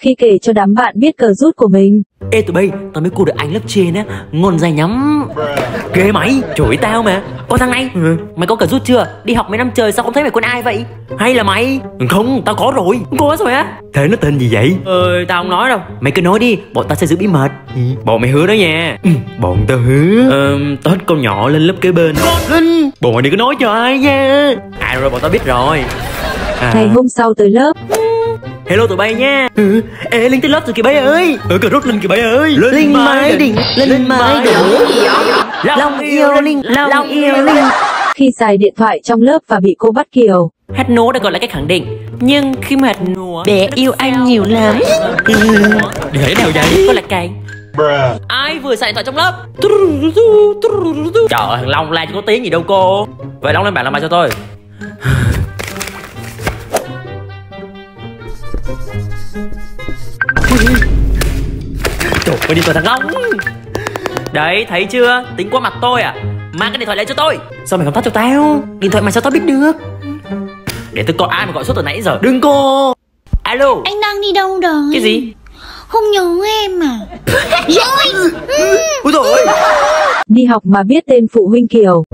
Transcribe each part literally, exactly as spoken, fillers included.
khi kể cho đám bạn biết cờ rút của mình. Ê tụi bay, tao mới cua được anh lớp trên á, ngon dài nhắm. Ghê mày, chửi tao mà. Ô thằng này, ừ. mày có cờ rút chưa? Đi học mấy năm trời sao không thấy mày con ai vậy? Hay là mày? Không, tao có rồi. Có rồi á? Thế nó tên gì vậy? Ờ, tao không nói đâu. Mày cứ nói đi, bọn tao sẽ giữ bí mật. Ừ. Bọn mày hứa đó nha. Ừ, bọn tao hứa. Ờ, tao hết con nhỏ lên lớp kế bên. Linh, bọn mày đừng có nói cho ai nha. À rồi, bọn tao biết rồi. À. Ngày hôm sau tới lớp. Hello tụi bay nha. Ừ. Ê Linh tới lớp rồi kìa bay ơi. Ở cờ rút Linh kìa bay ơi. Linh, Linh mái đỉnh, Linh mái đổ. Long yêu Linh, Long yêu Linh. Khi xài điện thoại trong lớp và bị cô bắt kiều. Hát nố đã gọi là cách khẳng định. Nhưng khi mà hát nố bé yêu anh nhiều lắm. Để nào vậy? Có là cày. Ai vừa xài điện thoại trong lớp? Trời ơi, thằng Long la chứ có tiếng gì đâu cô. Vậy Long lên bảng làm bài cho tôi. Trời ơi, điện thoại thằng Long. Đấy, thấy chưa? Tính qua mặt tôi à? Mang cái điện thoại lại cho tôi. Sao mày không thoát cho tao? Điện thoại mà sao tao biết được? Để tôi coi ai mà gọi suốt từ nãy giờ. Đừng cô. Alo. Anh đang đi đâu rồi? Cái gì? Không nhớ em à? Rồi. Úi dồi ôi. Đi học mà biết tên phụ huynh Kiều.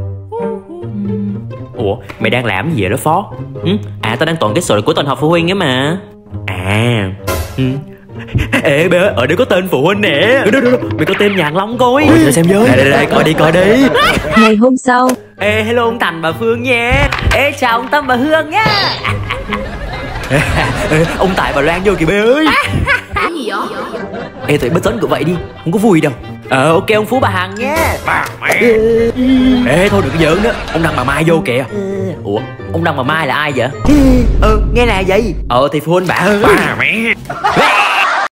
Ủa, mày đang làm gì vậy đó Phó? Ừ? À, tao đang tổng kết sổ cuối tuần họp phụ huynh ấy mà. À. Ừ. Ê bé, ở đây có tên phụ huynh nè. Đúng, đúng, đúng. Mày có tên nhạc Long coi. Ôi, để xem với. Đây, đây, đây, coi đi, coi đi. Ngày hôm sau. Ê, hello ông Thành bà Phương nha. Ê, chào ông Tâm bà Hương nha. Ê, ê, ông Tài bà Loan vô kìa bé ơi. Cái gì vậy? Ê, tụi bất dẫn cứ vậy đi, không có vui đâu. Ờ, ok ông Phú bà Hằng nha. Bà mẹ. Ê, thôi đừng giỡn nữa. Ông Đăng bà Mai vô kìa. Ủa, ông Đăng bà Mai là ai vậy? Ờ, nghe là vậy. Ờ, thì phụ huynh bà. Bà mẹ.